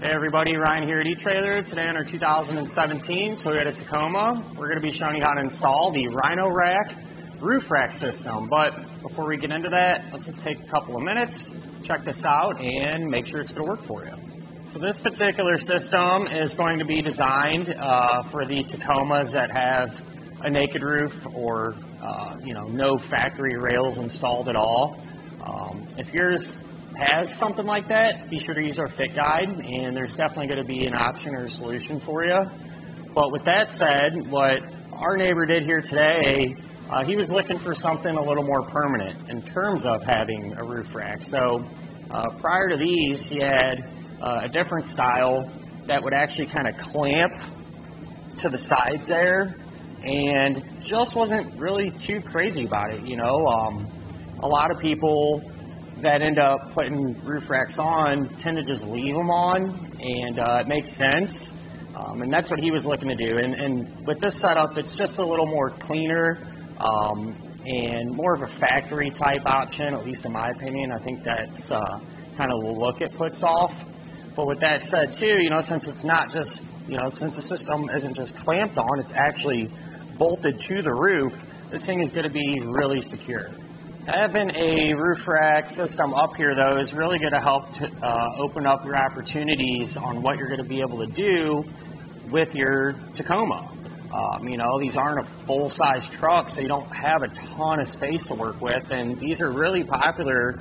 Hey everybody, Ryan here at eTrailer. Today on our 2017 Toyota Tacoma, we're going to be showing you how to install the Rhino Rack roof rack system. But before we get into that, let's just take a couple of minutes, check this out, and make sure it's going to work for you. So this particular system is going to be designed for the Tacomas that have a naked roof or no factory rails installed at all. If yours has something like that, be sure to use our fit guide, and there's definitely going to be an option or a solution for you. But with that said, what our neighbor did here today, he was looking for something a little more permanent in terms of having a roof rack. So prior to these, he had a different style that would actually kind of clamp to the sides there, and just wasn't really too crazy about it. A lot of people that end up putting roof racks on tend to just leave them on, and it makes sense, and that's what he was looking to do. And with this setup, it's just a little more cleaner and more of a factory type option, at least in my opinion. I think that's kind of the look it puts off. But with that said too, since it's not just, since the system isn't just clamped on, it's actually bolted to the roof, this thing is going to be really secure. Having a roof rack system up here, though, is really going to help to open up your opportunities on what you're going to be able to do with your Tacoma. These aren't a full-size truck, so you don't have a ton of space to work with, and these are really popular.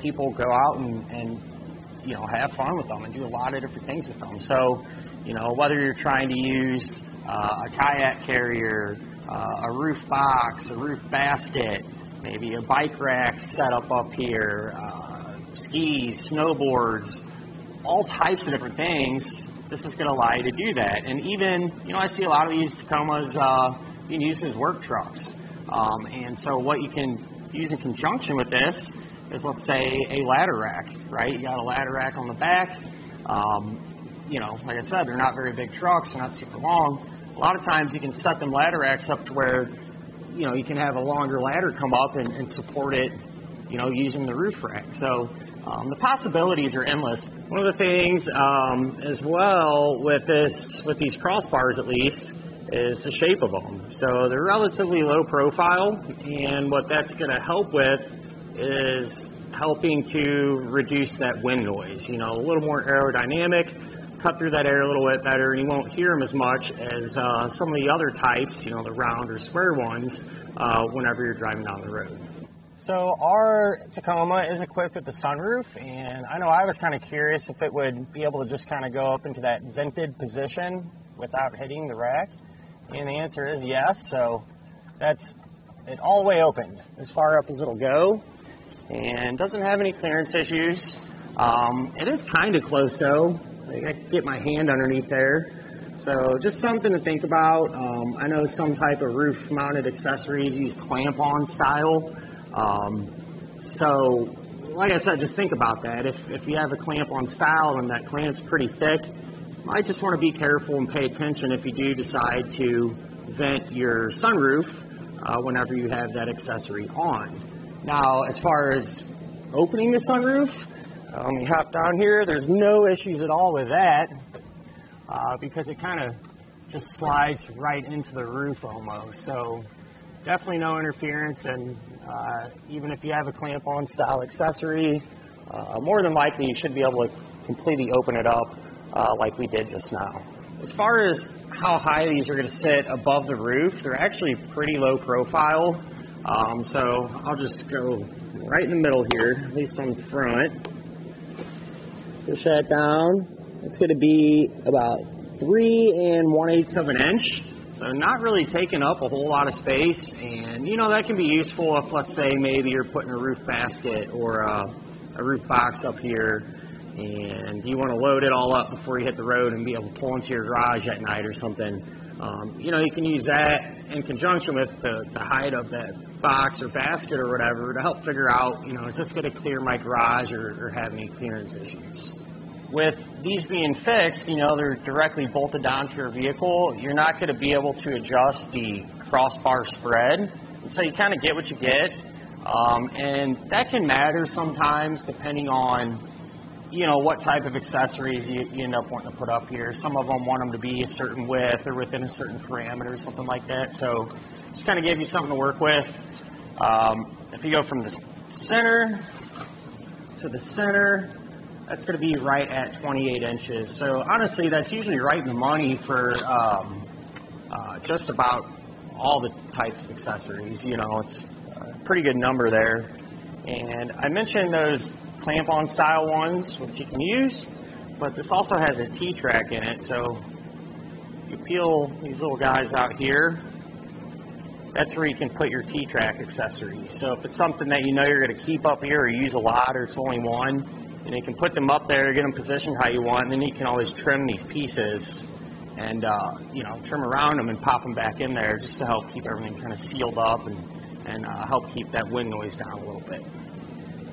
People go out and have fun with them and do a lot of different things with them. So, whether you're trying to use a kayak carrier, a roof box, a roof basket, maybe a bike rack setup up here, skis, snowboards, all types of different things, this is going to allow you to do that. And even, I see a lot of these Tacomas being used as work trucks. And so what you can use in conjunction with this is, let's say, a ladder rack, right? You got a ladder rack on the back. Like I said, they're not very big trucks, they're not super long. A lot of times you can set them ladder racks up to where you can have a longer ladder come up and support it, using the roof rack. So the possibilities are endless. One of the things as well with these crossbars, at least, is the shape of them. So they're relatively low profile, and what that's going to help with is helping to reduce that wind noise. A little more aerodynamic. Cut through that air a little bit better, and you won't hear them as much as some of the other types, the round or square ones, whenever you're driving down the road. So our Tacoma is equipped with the sunroof, and I know I was kind of curious if it would be able to just kind of go up into that vented position without hitting the rack, and the answer is yes. So that's it all the way open, as far up as it'll go, and doesn't have any clearance issues. It is kind of close though. I can get my hand underneath there, so just something to think about. I know some type of roof-mounted accessories use clamp-on style, so like I said, just think about that. If you have a clamp-on style and that clamp's pretty thick, you might just want to be careful and pay attention if you do decide to vent your sunroof whenever you have that accessory on. Now, as far as opening the sunroof, let me hop down here. There's no issues at all with that because it kind of just slides right into the roof almost. So definitely no interference, and even if you have a clamp-on style accessory, more than likely you should be able to completely open it up like we did just now. As far as how high these are going to sit above the roof, they're actually pretty low profile. So I'll just go right in the middle here, at least on the front. Push that down. It's going to be about 3 1/8 of an inch, so not really taking up a whole lot of space. And that can be useful if, let's say, maybe you're putting a roof basket or a roof box up here, and you want to load it all up before you hit the road and be able to pull into your garage at night or something. You can use that in conjunction with the height of that box or basket or whatever to help figure out, is this going to clear my garage or have any clearance issues? With these being fixed, they're directly bolted down to your vehicle. You're not going to be able to adjust the crossbar spread, so you kind of get what you get, and that can matter sometimes depending on you know, what type of accessories you end up wanting to put up here. Some of them want them to be a certain width or within a certain parameter or something like that. So just kind of give you something to work with. If you go from the center to the center, that's going to be right at 28 inches. So honestly, that's usually right in the money for just about all the types of accessories. You know, it's a pretty good number there. And I mentioned those clamp-on style ones, which you can use, but this also has a T-track in it. So you peel these little guys out here, that's where you can put your T-track accessories. So if it's something that you know you're going to keep up here or use a lot, or it's only one, and you can put them up there, get them positioned how you want, and then you can always trim these pieces and, you know, trim around them and pop them back in there just to help keep everything kind of sealed up and help keep that wind noise down a little bit.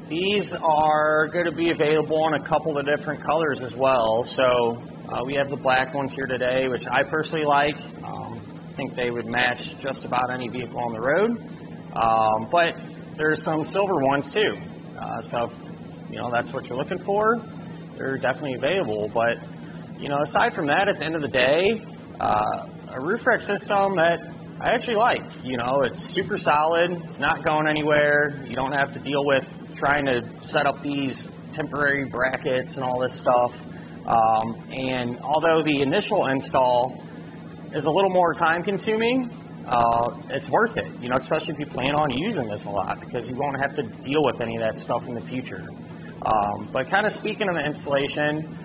These are going to be available in a couple of different colors as well. So we have the black ones here today, which I personally like. I think they would match just about any vehicle on the road. But there's some silver ones too. So you know, that's what you're looking for, they're definitely available. But, you know, aside from that, at the end of the day, a roof rack system that I actually like. You know, it's super solid, it's not going anywhere, you don't have to deal with trying to set up these temporary brackets and all this stuff. And although the initial install is a little more time consuming, it's worth it, you know, especially if you plan on using this a lot, because you won't have to deal with any of that stuff in the future. But kind of speaking of the installation,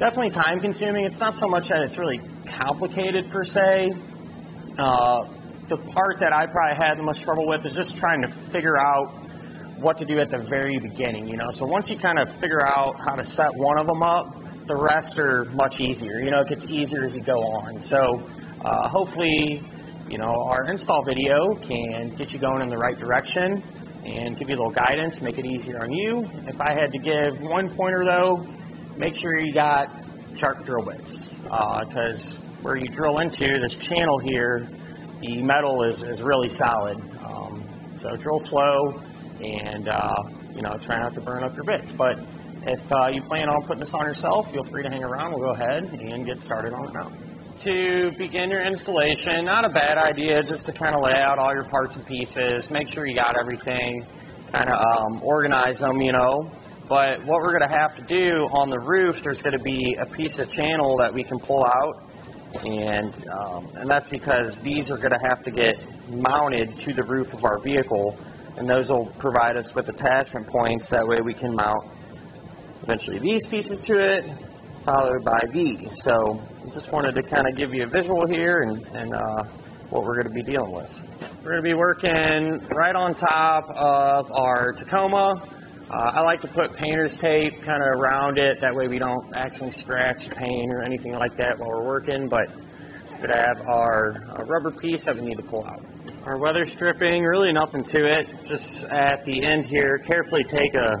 definitely time consuming. It's not so much that it's really complicated per se. The part that I probably had the most trouble with is just trying to figure out what to do at the very beginning, you know. So once you kind of figure out how to set one of them up, the rest are much easier. You know, it gets easier as you go on. So hopefully, you know, our install video can get you going in the right direction and give you a little guidance, make it easier on you. If I had to give one pointer though, make sure you got sharp drill bits, because where you drill into this channel here, the metal is really solid. So drill slow and, you know, try not to burn up your bits. But if you plan on putting this on yourself, feel free to hang around. We'll go ahead and get started on it now. To begin your installation, not a bad idea just to kind of lay out all your parts and pieces, make sure you got everything, kind of organize them, you know. But what we're going to have to do on the roof, there's going to be a piece of channel that we can pull out, and that's because these are going to have to get mounted to the roof of our vehicle, and those will provide us with attachment points. That way we can mount eventually these pieces to it, followed by these. So I just wanted to kind of give you a visual here and what we're going to be dealing with. We're going to be working right on top of our Tacoma. I like to put painter's tape kind of around it, that way we don't accidentally scratch paint or anything like that while we're working. But we're going to have our rubber piece that we need to pull out. Our weather stripping, really nothing to it, just at the end here, carefully take a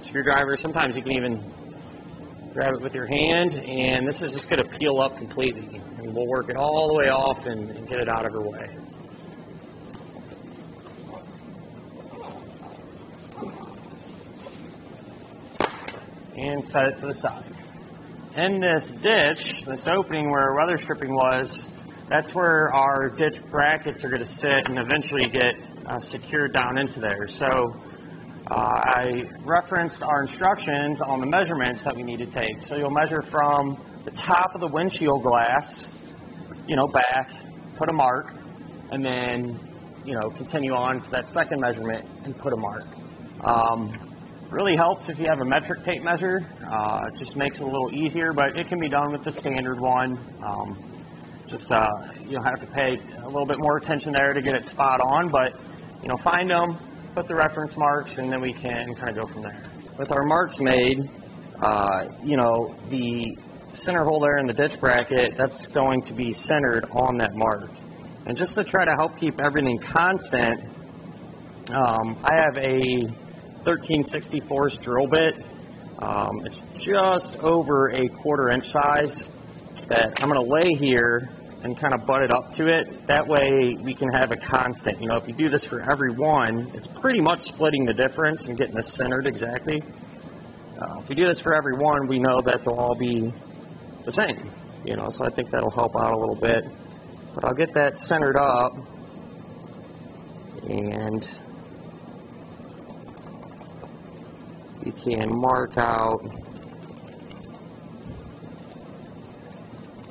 screwdriver, sometimes you can even grab it with your hand, and this is just going to peel up completely, and we'll work it all the way off and get it out of her way. And set it to the side. In this ditch, this opening where our weather stripping was, that's where our ditch brackets are going to sit and eventually get secured down into there. So I referenced our instructions on the measurements that we need to take. So you'll measure from the top of the windshield glass, you know, back, put a mark, and then, you know, continue on to that second measurement and put a mark. Really helps if you have a metric tape measure. It just makes it a little easier, but it can be done with the standard one. Just you'll have to pay a little bit more attention there to get it spot on, but, you know, find them, put the reference marks, and then we can kind of go from there. With our marks made, you know, the center hole there in the ditch bracket, that's going to be centered on that mark. And just to try to help keep everything constant, I have a 13/64 drill bit. It's just over a 1/4 inch size that I'm going to lay here and kind of butt it up to it. That way we can have a constant. You know, if you do this for every one, it's pretty much splitting the difference and getting this centered exactly. If we do this for every one, we know that they'll all be the same, you know, so I think that'll help out a little bit. But I'll get that centered up, and you can mark out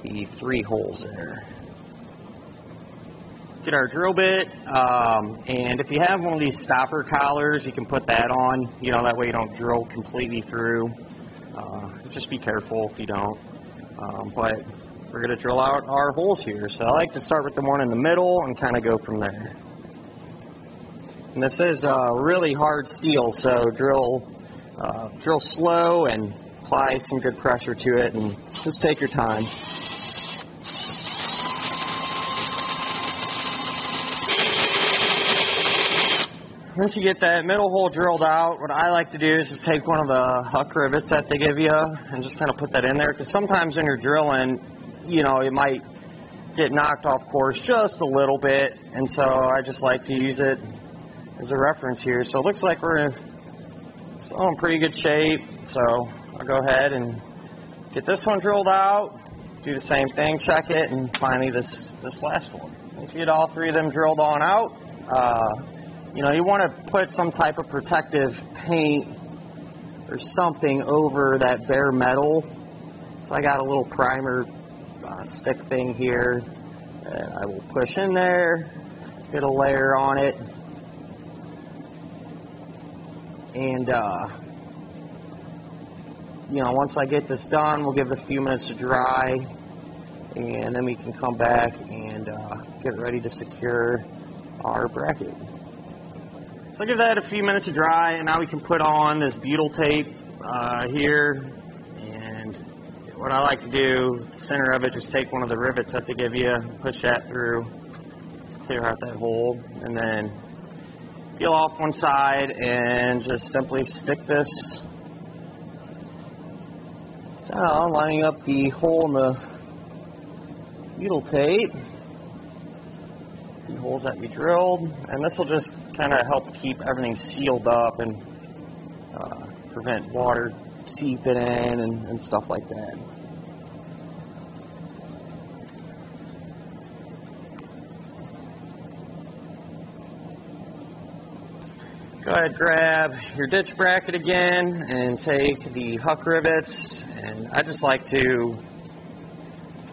the three holes there. Get our drill bit, and if you have one of these stopper collars, you can put that on, you know, that way you don't drill completely through. Just be careful if you don't, but we're going to drill out our holes here. So I like to start with the one in the middle and kind of go from there. And this is really hard steel, so drill slow and apply some good pressure to it, and just take your time. Once you get that middle hole drilled out, what I like to do is just take one of the Huck rivets that they give you and just kind of put that in there, because sometimes when you're drilling, you know, it might get knocked off course just a little bit, and so I just like to use it as a reference here. So it looks like we're still in pretty good shape, so I'll go ahead and get this one drilled out, do the same thing, check it, and finally this last one. Once you get all three of them drilled on out, you know, you want to put some type of protective paint or something over that bare metal. So I got a little primer stick thing here that I will push in there, get a layer on it, and you know, once I get this done, we'll give it a few minutes to dry, and then we can come back and get ready to secure our bracket. So give that a few minutes to dry, and now we can put on this butyl tape here. And what I like to do, at the center of it, just take one of the rivets that they give you, push that through, clear out that hole, and then peel off one side and just simply stick this down, lining up the hole in the butyl tape. The holes that we drilled, and this will just kind of help keep everything sealed up and prevent water seeping in and stuff like that. Go ahead, grab your ditch bracket again and take the Huck rivets, and I just like to,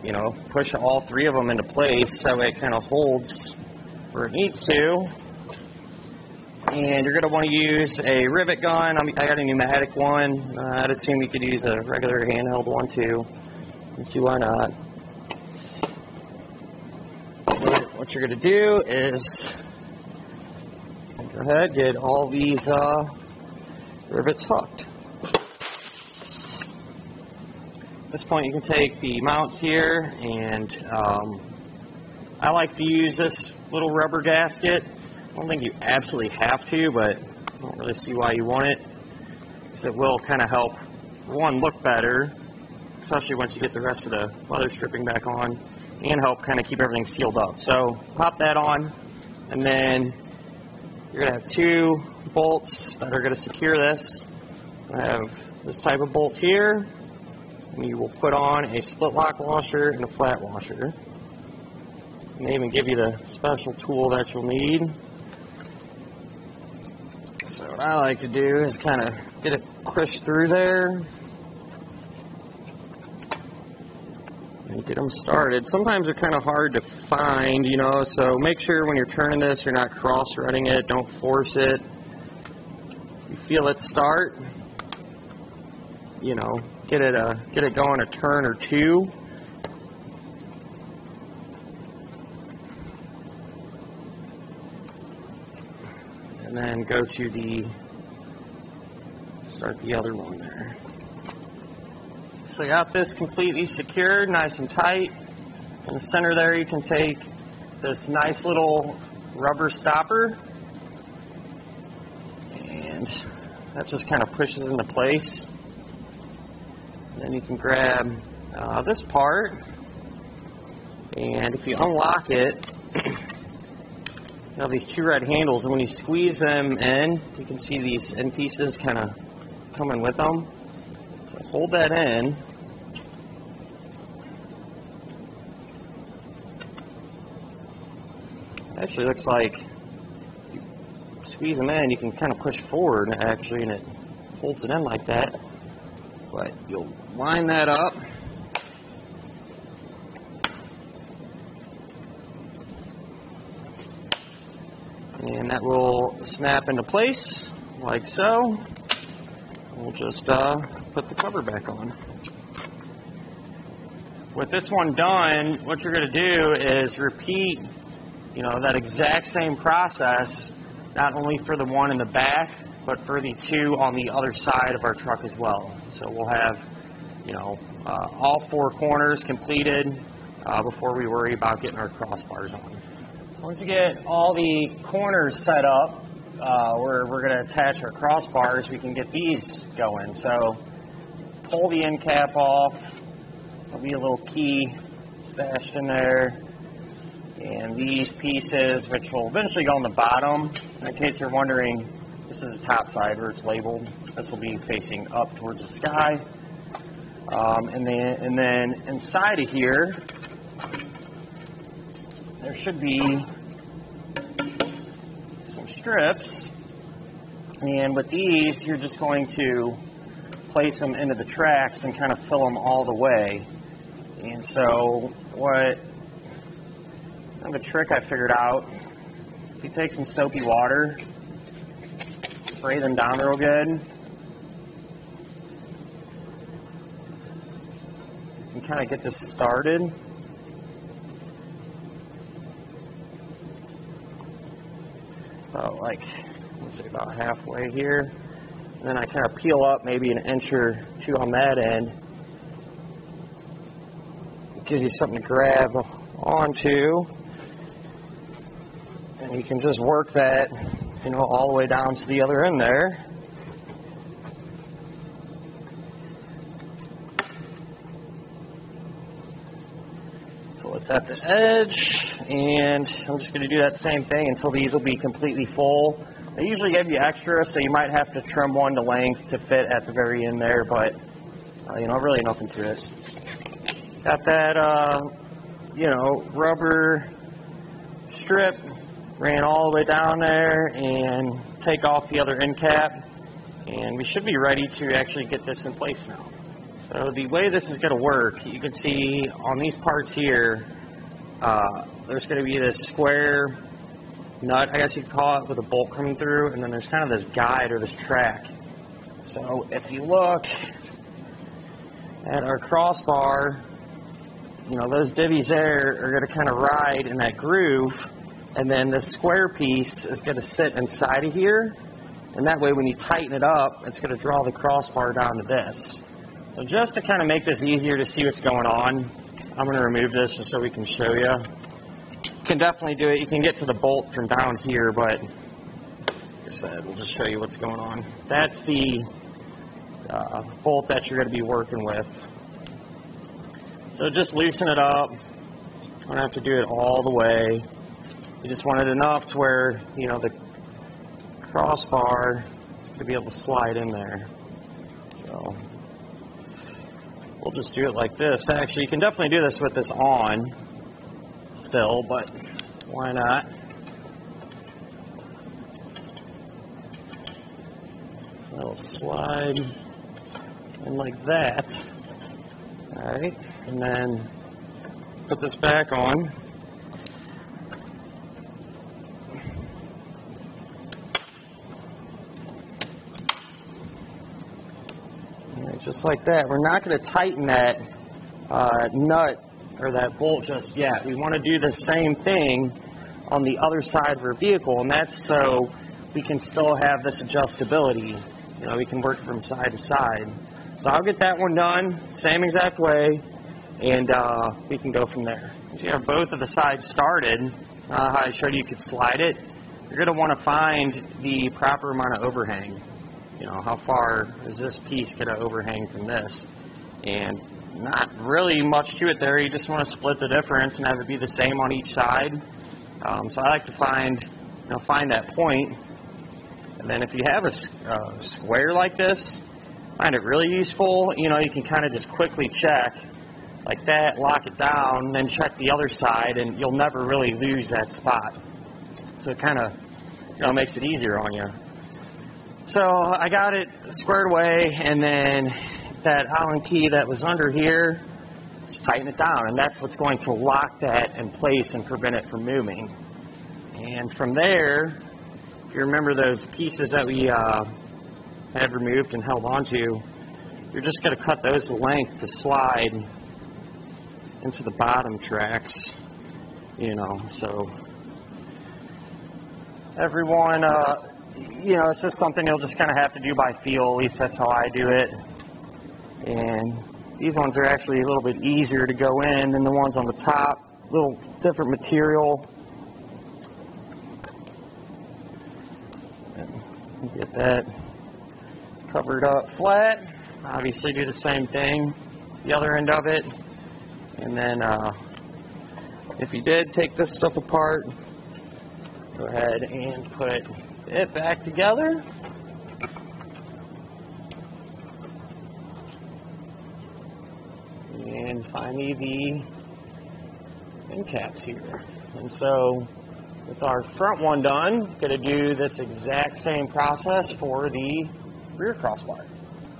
you know, push all three of them into place so it kind of holds where it needs to. And you're going to want to use a rivet gun. I got a pneumatic one. I'd assume you could use a regular handheld one too. Let's see, why not. What you're going to do is go ahead, get all these rivets hooked. At this point, you can take the mounts here, and I like to use this little rubber gasket. I don't think you absolutely have to, but I don't really see why you want it, because it will kind of help, one, look better, especially once you get the rest of the leather stripping back on, and help kind of keep everything sealed up. So pop that on, and then you're going to have two bolts that are going to secure this. I have this type of bolt here. And you will put on a split lock washer and a flat washer. And they even give you the special tool that you'll need. So what I like to do is kind of get it pushed through there and get them started. Sometimes they're kind of hard to find, you know, so make sure when you're turning this you're not cross-threading it, don't force it. If you feel it start, you know, get it going a turn or two. And then go to start the other one there. So I got this completely secured, nice and tight. In the center there you can take this nice little rubber stopper, and that just kind of pushes into place. Then you can grab this part, and if you unlock it, you have these two red handles, and when you squeeze them in, you can see these end pieces kind of coming with them. So hold that in. Actually looks like you squeeze them in, you can kind of push forward actually, and it holds it in like that. But you'll line that up. And that will snap into place, like so. We'll just put the cover back on. With this one done, what you're going to do is repeat, you know, that exact same process, not only for the one in the back, but for the two on the other side of our truck as well. So we'll have, you know, all four corners completed before we worry about getting our crossbars on. Once we get all the corners set up, where we're going to attach our crossbars, we can get these going. So pull the end cap off. There'll be a little key stashed in there. And these pieces, which will eventually go on the bottom, in case you're wondering, this is the top side where it's labeled. This will be facing up towards the sky. And then inside of here, there should be some strips. And with these, you're just going to place them into the tracks and kind of fill them all the way. And so what... kind of a trick I figured out. If you take some soapy water, spray them down real good, and kind of get this started. About like, let's say about halfway here. And then I kind of peel up maybe an inch or two on that end. It gives you something to grab onto. And you can just work that, you know, all the way down to the other end there. So it's at the edge, and I'm just going to do that same thing until these will be completely full. They usually give you extra, so you might have to trim one to length to fit at the very end there, but you know, really nothing to it. Got that, you know, rubber strip. Ran all the way down there, and take off the other end cap, and we should be ready to actually get this in place now. So the way this is going to work, you can see on these parts here, there's going to be this square nut, I guess you'd call it, with a bolt coming through, and then there's kind of this guide or this track. So if you look at our crossbar, you know, those divvies there are going to kind of ride in that groove. And then this square piece is going to sit inside of here, and that way when you tighten it up, it's going to draw the crossbar down to this. So just to kind of make this easier to see what's going on, I'm going to remove this just so we can show you. You can definitely do it. You can get to the bolt from down here, but like I said, we'll just show you what's going on. That's the bolt that you're going to be working with. So just loosen it up. You don't have to do it all the way. You just want it enough to where, you know, the crossbar to be able to slide in there. So we'll just do it like this. Actually, you can definitely do this with this on still, but why not? So it'll slide in like that. All right, and then put this back on. Just like that. We're not going to tighten that nut or that bolt just yet. We want to do the same thing on the other side of our vehicle, and that's so we can still have this adjustability. You know, we can work from side to side. So I'll get that one done, same exact way, and we can go from there. If you have both of the sides started, how I showed you could slide it, you're going to want to find the proper amount of overhang. You know, how far is this piece going to overhang from this? And not really much to it there. You just want to split the difference and have it be the same on each side. So I like to find, you know, find that point. And then if you have a square like this, find it really useful. You know, you can kind of just quickly check like that, lock it down, and then check the other side, and you'll never really lose that spot. So it kind of, you know, makes it easier on you. So I got it squared away, and then that Allen key that was under here, just tighten it down, and that's what's going to lock that in place and prevent it from moving. And from there, if you remember those pieces that we had removed and held onto, you're just going to cut those length to slide into the bottom tracks, you know. So everyone, you know, it's just something you'll just kind of have to do by feel. At least that's how I do it. And these ones are actually a little bit easier to go in than the ones on the top. A little different material. Get that covered up flat. Obviously do the same thing, the other end of it. And then if you did take this stuff apart, go ahead and put it back together. And finally the end caps here. And so with our front one done, going to do this exact same process for the rear crossbar.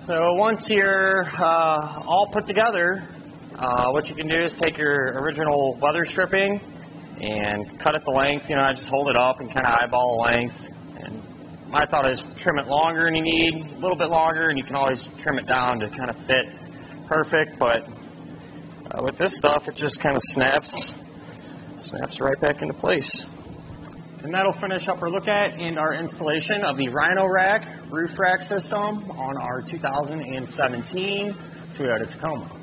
So once you're all put together, what you can do is take your original leather stripping and cut it the length. You know, I just hold it up and kind of eyeball the length. And my thought is trim it longer than you need, a little bit longer, and you can always trim it down to kind of fit perfect. But with this stuff, it just kind of snaps right back into place. And that'll finish up our look at and our installation of the Rhino Rack roof rack system on our 2017 Toyota Tacoma.